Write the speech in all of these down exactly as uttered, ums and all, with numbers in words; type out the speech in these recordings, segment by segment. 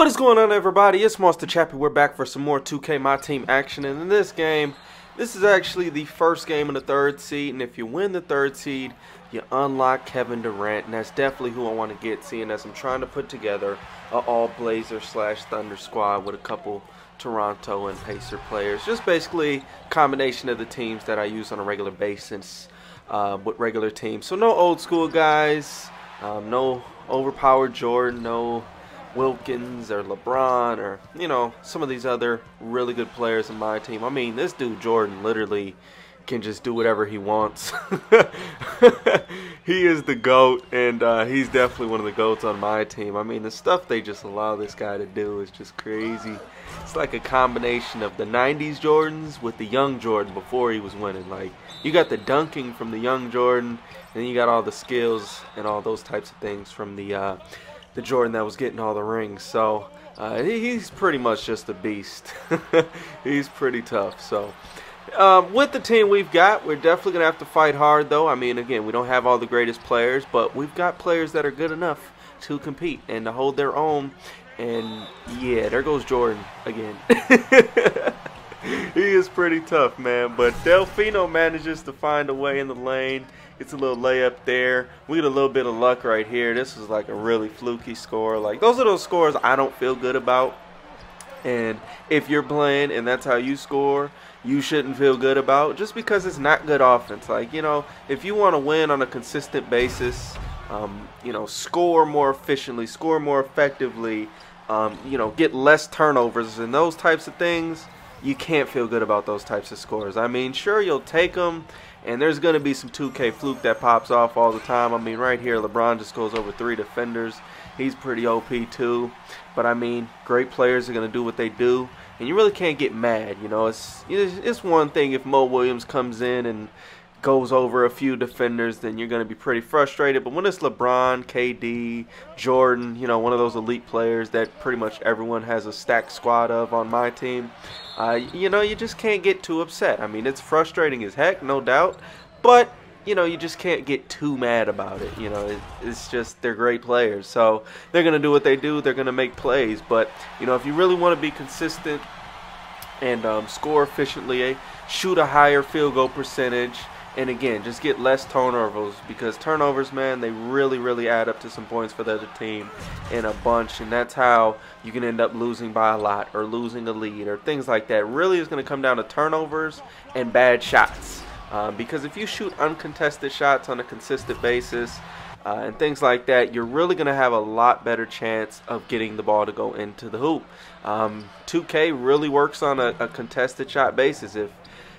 What is going on, everybody? It's Moss two Chappy. We're back for some more two K My Team action, and in this game, this is actually the first game in the third seed, and if you win the third seed, you unlock Kevin Durant, and that's definitely who I want to get, seeing as I'm trying to put together a all Blazer slash Thunder squad with a couple Toronto and Pacer players. Just basically combination of the teams that I use on a regular basis uh, with regular teams. So no old school guys, um, no overpowered Jordan, no Wilkins or LeBron or, you know, some of these other really good players in my team. I mean, this dude Jordan literally can just do whatever he wants. He is the GOAT, and uh, he's definitely one of the GOATs on my team. I mean, the stuff they just allow this guy to do is just crazy. It's like a combination of the nineties Jordans with the young Jordan before he was winning. Like, you got the dunking from the young Jordan, and then you got all the skills and all those types of things from the uh, the Jordan that was getting all the rings. So uh, he, he's pretty much just a beast. He's pretty tough. So um, with the team we've got, we're definitely gonna have to fight hard, though. I mean, again, we don't have all the greatest players, but we've got players that are good enough to compete and to hold their own. And yeah, there goes Jordan again. He is pretty tough, man, but Delfino manages to find a way in the lane. It's a little layup there. We get a little bit of luck right here. This was like a really fluky score. Like, those are those scores I don't feel good about. And if you're playing and that's how you score, you shouldn't feel good about, just because it's not good offense. Like, you know, if you want to win on a consistent basis, um, you know, score more efficiently, score more effectively, um, you know, get less turnovers and those types of things, you can't feel good about those types of scores. I mean, sure, you'll take them, and there's going to be some two K fluke that pops off all the time. I mean, right here, LeBron just goes over three defenders. He's pretty O P, too. But, I mean, great players are going to do what they do, and you really can't get mad. You know, it's, it's one thing if Mo Williams comes in and goes over a few defenders, then you're going to be pretty frustrated. But when it's LeBron, K D, Jordan, you know, one of those elite players that pretty much everyone has a stacked squad of on my team, uh, you know, you just can't get too upset. I mean, it's frustrating as heck, no doubt, but you know, you just can't get too mad about it. You know, it, it's just, they're great players, so they're going to do what they do. They're going to make plays, but you know, if you really want to be consistent and um, score efficiently, shoot a higher field goal percentage, and again, just get less turnovers, because turnovers, man, they really, really add up to some points for the other team in a bunch. And that's how you can end up losing by a lot or losing a lead or things like that. Really is going to come down to turnovers and bad shots. Um, because if you shoot uncontested shots on a consistent basis uh, and things like that, you're really going to have a lot better chance of getting the ball to go into the hoop. Um, two K really works on a, a contested shot basis. If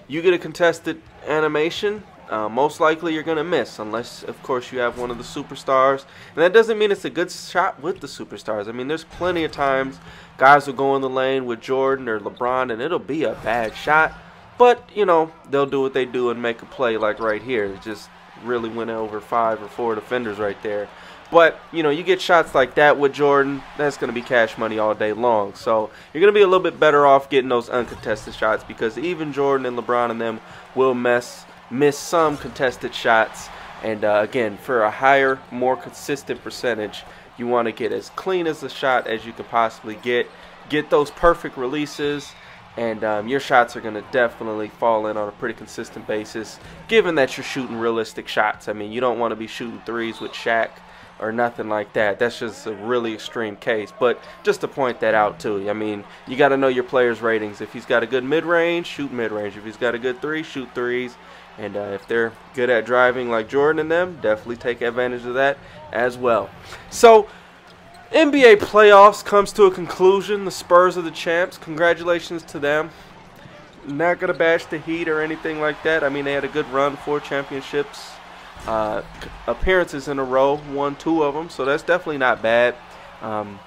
you get a contested animation, uh, most likely you're going to miss, unless, of course, you have one of the superstars. And that doesn't mean it's a good shot with the superstars. I mean, there's plenty of times guys will go in the lane with Jordan or LeBron, and it'll be a bad shot. But, you know, they'll do what they do and make a play like right here. It just really went over five or four defenders right there. But, you know, you get shots like that with Jordan, that's going to be cash money all day long. So you're going to be a little bit better off getting those uncontested shots, because even Jordan and LeBron and them will mess, miss some contested shots. And, uh, again, for a higher, more consistent percentage, you want to get as clean as a shot as you can possibly get. Get those perfect releases, and um, your shots are going to definitely fall in on a pretty consistent basis, given that you're shooting realistic shots. I mean, you don't want to be shooting threes with Shaq or nothing like that. That's just a really extreme case, but just to point that out too. I mean, you got to know your player's ratings. If he's got a good mid-range, shoot mid-range. If he's got a good three, shoot threes. And uh, if they're good at driving like Jordan and them, definitely take advantage of that as well. So N B A playoffs comes to a conclusion. The Spurs are the champs. Congratulations to them. Not gonna bash the Heat or anything like that. I mean, they had a good run, four championships. Uh, appearances in a row, won two of them, so that's definitely not bad. Um,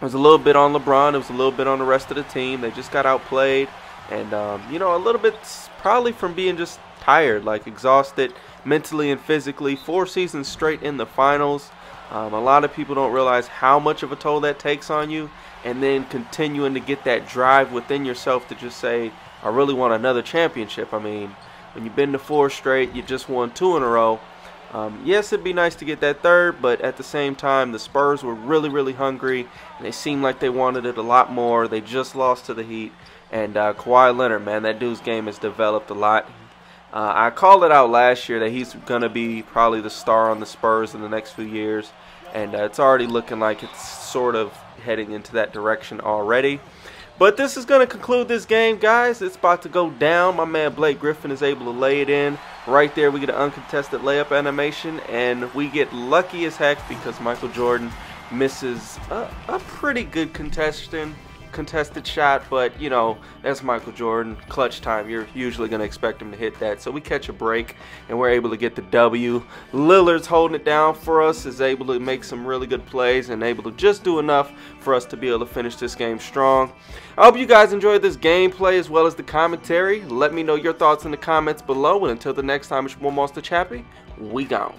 it was a little bit on LeBron, it was a little bit on the rest of the team. They just got outplayed, and um, you know, a little bit probably from being just tired, like exhausted mentally and physically, four seasons straight in the finals. Um, a lot of people don't realize how much of a toll that takes on you, and then continuing to get that drive within yourself to just say, I really want another championship. I mean, when you've been to four straight, you just won two in a row, Um, yes, it'd be nice to get that third, but at the same time, the Spurs were really, really hungry, and they seemed like they wanted it a lot more. They just lost to the Heat, and uh, Kawhi Leonard, man, that dude's game has developed a lot. Uh, I called it out last year that he's going to be probably the star on the Spurs in the next few years, and uh, it's already looking like it's sort of heading into that direction already. But this is going to conclude this game, guys. It's about to go down. My man Blake Griffin is able to lay it in. Right there, we get an uncontested layup animation, and we get lucky as heck because Michael Jordan misses a, a pretty good contested, contested shot. But, you know, that's Michael Jordan. Clutch time. You're usually going to expect him to hit that. So we catch a break, and we're able to get the W. Lillard's holding it down for us, is able to make some really good plays, and able to just do enough for us to be able to finish this game strong. I hope you guys enjoyed this gameplay as well as the commentary. Let me know your thoughts in the comments below. And until the next time, it's your boy Moss two Chappy. We gone.